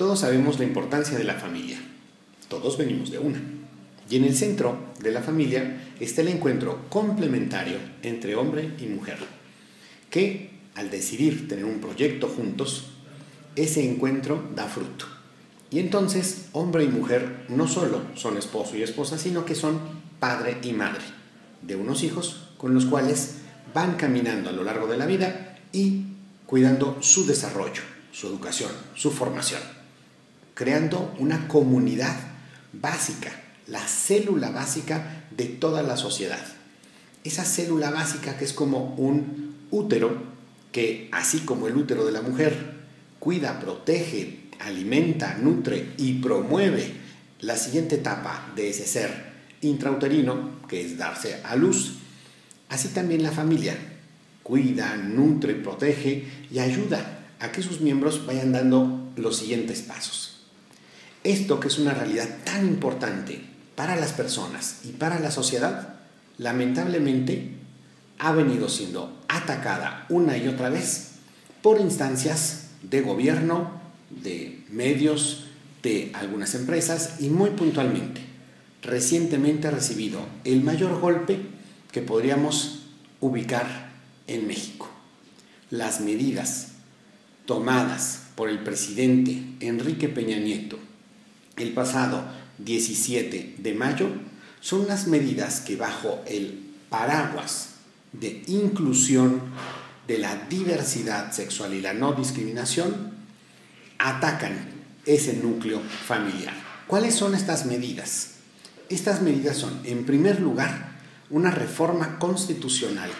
Todos sabemos la importancia de la familia. Todos venimos de una. Y en el centro de la familia está el encuentro complementario entre hombre y mujer, que al decidir tener un proyecto juntos, ese encuentro da fruto. Y entonces, hombre y mujer no solo son esposo y esposa, sino que son padre y madre de unos hijos con los cuales van caminando a lo largo de la vida y cuidando su desarrollo, su educación, su formación, creando una comunidad básica, la célula básica de toda la sociedad. Esa célula básica que es como un útero, que así como el útero de la mujer cuida, protege, alimenta, nutre y promueve la siguiente etapa de ese ser intrauterino, que es darse a luz. Así también la familia cuida, nutre, protege y ayuda a que sus miembros vayan dando los siguientes pasos. Esto, que es una realidad tan importante para las personas y para la sociedad, lamentablemente ha venido siendo atacada una y otra vez por instancias de gobierno, de medios, de algunas empresas, y muy puntualmente, recientemente ha recibido el mayor golpe que podríamos ubicar en México. Las medidas tomadas por el presidente Enrique Peña Nieto el pasado 17 de mayo son las medidas que, bajo el paraguas de inclusión, de la diversidad sexual y la no discriminación, atacan ese núcleo familiar. ¿Cuáles son estas medidas? Estas medidas son, en primer lugar, una reforma constitucional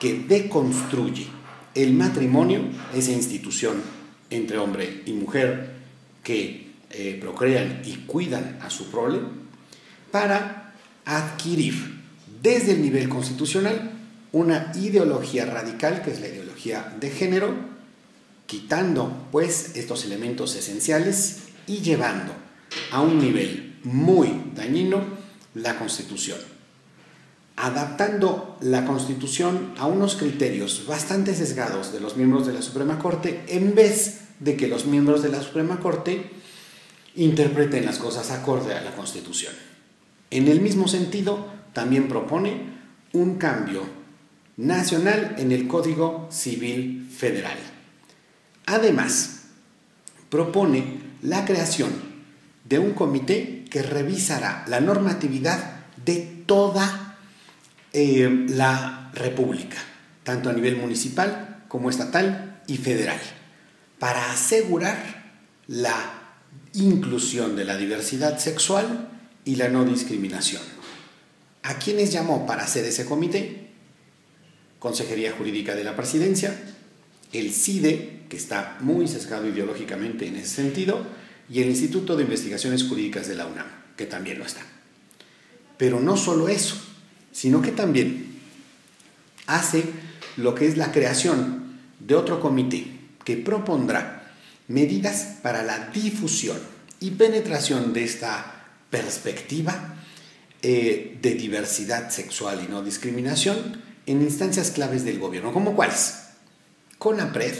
que deconstruye el matrimonio, esa institución entre hombre y mujer que procrean y cuidan a su prole, para adquirir desde el nivel constitucional una ideología radical, que es la ideología de género, quitando pues estos elementos esenciales y llevando a un nivel muy dañino la Constitución, adaptando la Constitución a unos criterios bastante sesgados de los miembros de la Suprema Corte, en vez de que los miembros de la Suprema Corte interpreten las cosas acorde a la Constitución. En el mismo sentido, también propone un cambio nacional en el Código Civil Federal. Además, propone la creación de un comité que revisará la normatividad de toda la República, tanto a nivel municipal como estatal y federal, para asegurar la inclusión de la diversidad sexual y la no discriminación. ¿A quiénes llamó para hacer ese comité? Consejería Jurídica de la Presidencia, el CIDE, que está muy sesgado ideológicamente en ese sentido, y el Instituto de Investigaciones Jurídicas de la UNAM, que también lo está. Pero no solo eso, sino que también hace lo que es la creación de otro comité que propondrá medidas para la difusión y penetración de esta perspectiva de diversidad sexual y no discriminación en instancias claves del gobierno. ¿Cómo cuáles? CONAPRED,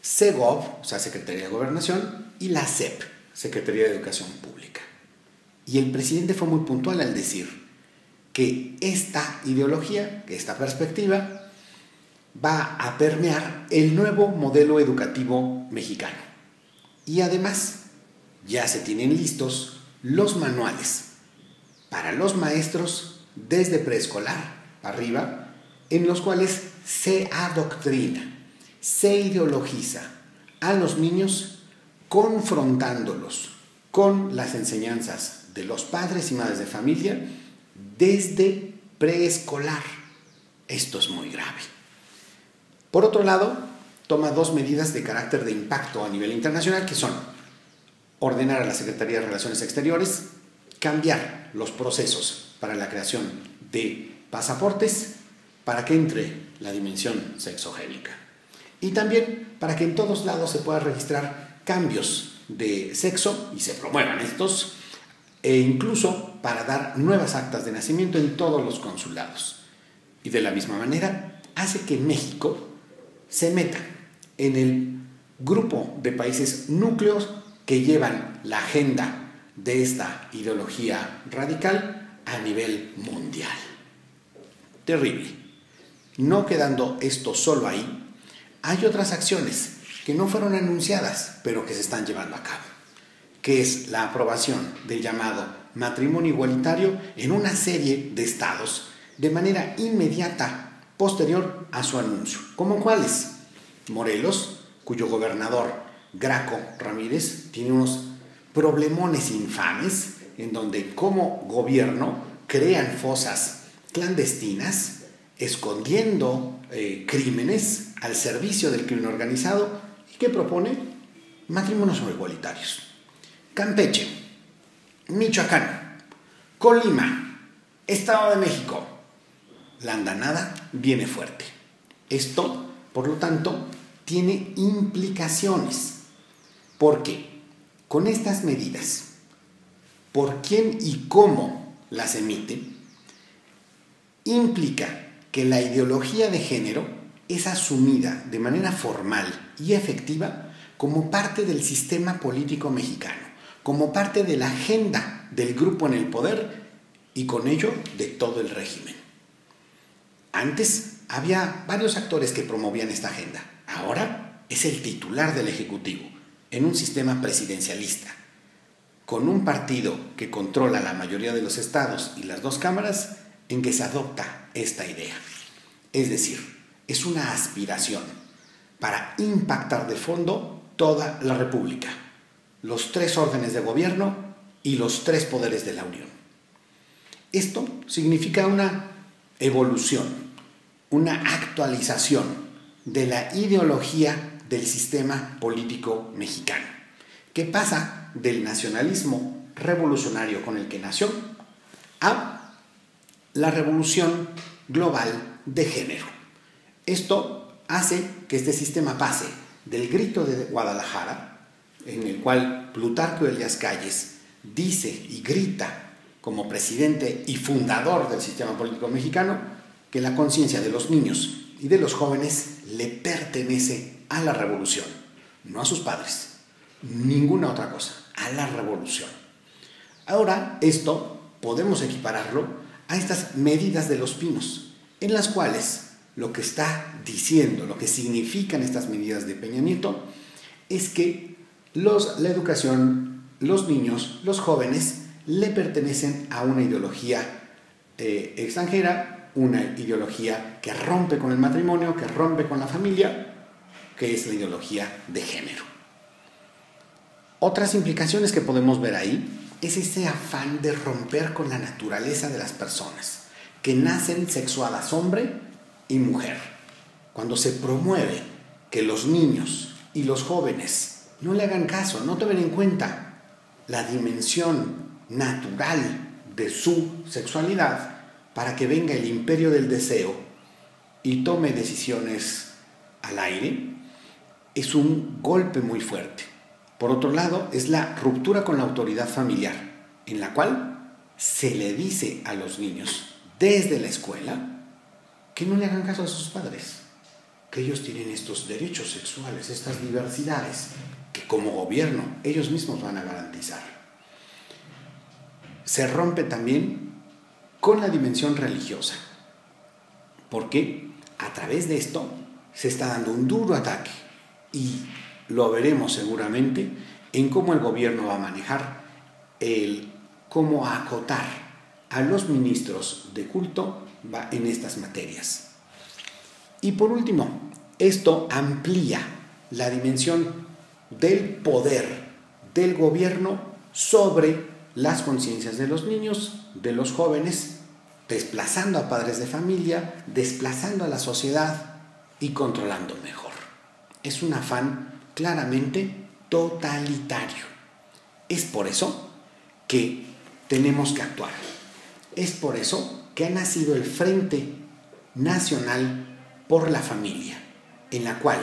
SEGOB, o sea, Secretaría de Gobernación, y la SEP, Secretaría de Educación Pública. Y el presidente fue muy puntual al decir que esta ideología, que esta perspectiva, va a permear el nuevo modelo educativo mexicano. Y además, ya se tienen listos los manuales para los maestros desde preescolar arriba, en los cuales se adoctrina, se ideologiza a los niños, confrontándolos con las enseñanzas de los padres y madres de familia desde preescolar. Esto es muy grave. Por otro lado, toma dos medidas de carácter de impacto a nivel internacional, que son ordenar a la Secretaría de Relaciones Exteriores cambiar los procesos para la creación de pasaportes para que entre la dimensión sexogénica, y también para que en todos lados se pueda registrar cambios de sexo y se promuevan estos, e incluso para dar nuevas actas de nacimiento en todos los consulados. Y de la misma manera hace que México se meta en el grupo de países núcleos que llevan la agenda de esta ideología radical a nivel mundial. Terrible. No quedando esto solo ahí, hay otras acciones que no fueron anunciadas, pero que se están llevando a cabo, que es la aprobación del llamado matrimonio igualitario en una serie de estados de manera inmediata posterior a su anuncio. ¿Cómo cuáles? Morelos, cuyo gobernador Graco Ramírez tiene unos problemones infames en donde como gobierno crean fosas clandestinas escondiendo crímenes al servicio del crimen organizado y que propone matrimonios igualitarios. Campeche, Michoacán, Colima, Estado de México. La andanada viene fuerte. Esto, por lo tanto, tiene implicaciones. ¿Por qué? Con estas medidas, por quién y cómo las emite, implica que la ideología de género es asumida de manera formal y efectiva como parte del sistema político mexicano, como parte de la agenda del grupo en el poder y con ello de todo el régimen. Antes había varios actores que promovían esta agenda. Ahora es el titular del Ejecutivo en un sistema presidencialista, con un partido que controla la mayoría de los estados y las dos cámaras en que se adopta esta idea. Es decir, es una aspiración para impactar de fondo toda la república, los tres órdenes de gobierno y los tres poderes de la Unión. Esto significa una evolución, una actualización de la ideología del sistema político mexicano, que pasa del nacionalismo revolucionario con el que nació a la revolución global de género. Esto hace que este sistema pase del grito de Guadalajara, en el cual Plutarco Elías Calles dice y grita como presidente y fundador del sistema político mexicano que la conciencia de los niños y de los jóvenes le pertenece a la revolución, no a sus padres, ninguna otra cosa, a la revolución. Ahora esto podemos equipararlo a estas medidas de Los Pinos, en las cuales lo que está diciendo, lo que significan estas medidas de Peña Nieto es que la educación, los niños, los jóvenes le pertenecen a una ideología extranjera, una ideología que rompe con el matrimonio, que rompe con la familia, que es la ideología de género. Otras implicaciones que podemos ver ahí es ese afán de romper con la naturaleza de las personas, que nacen sexuadas hombre y mujer. Cuando se promueve que los niños y los jóvenes no le hagan caso, no tomen en cuenta la dimensión natural de su sexualidad para que venga el imperio del deseo y tome decisiones al aire, es un golpe muy fuerte. Por otro lado, es la ruptura con la autoridad familiar, en la cual se le dice a los niños desde la escuela que no le hagan caso a sus padres, que ellos tienen estos derechos sexuales, estas diversidades, que como gobierno ellos mismos van a garantizar. Se rompe también con la dimensión religiosa, porque a través de esto se está dando un duro ataque y lo veremos seguramente en cómo el gobierno va a manejar cómo acotar a los ministros de culto en estas materias. Y por último, esto amplía la dimensión del poder del gobierno sobre las conciencias de los niños, de los jóvenes, desplazando a padres de familia, desplazando a la sociedad y controlando mejor. Es un afán claramente totalitario. Es por eso que tenemos que actuar. Es por eso que ha nacido el Frente Nacional por la Familia, en la cual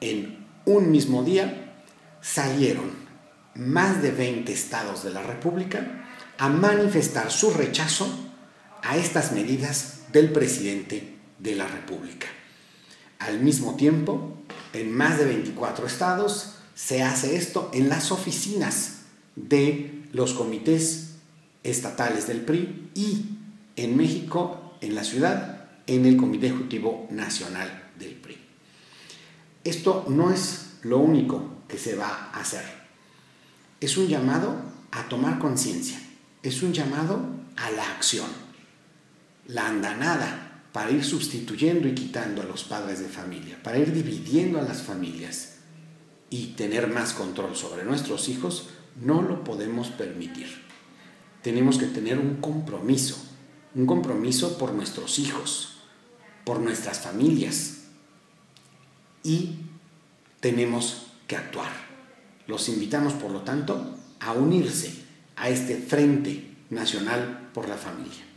en un mismo día salieron más de 20 estados de la República a manifestar su rechazo a estas medidas del presidente de la República. Al mismo tiempo, en más de 24 estados se hace esto en las oficinas de los comités estatales del PRI y en México, en la ciudad, en el Comité Ejecutivo Nacional del PRI. Esto no es lo único que se va a hacer. Es un llamado a tomar conciencia, es un llamado a la acción. La andanada para ir sustituyendo y quitando a los padres de familia, para ir dividiendo a las familias y tener más control sobre nuestros hijos, no lo podemos permitir. Tenemos que tener un compromiso por nuestros hijos, por nuestras familias, y tenemos que actuar. Los invitamos, por lo tanto, a unirse a este Frente Nacional por la Familia.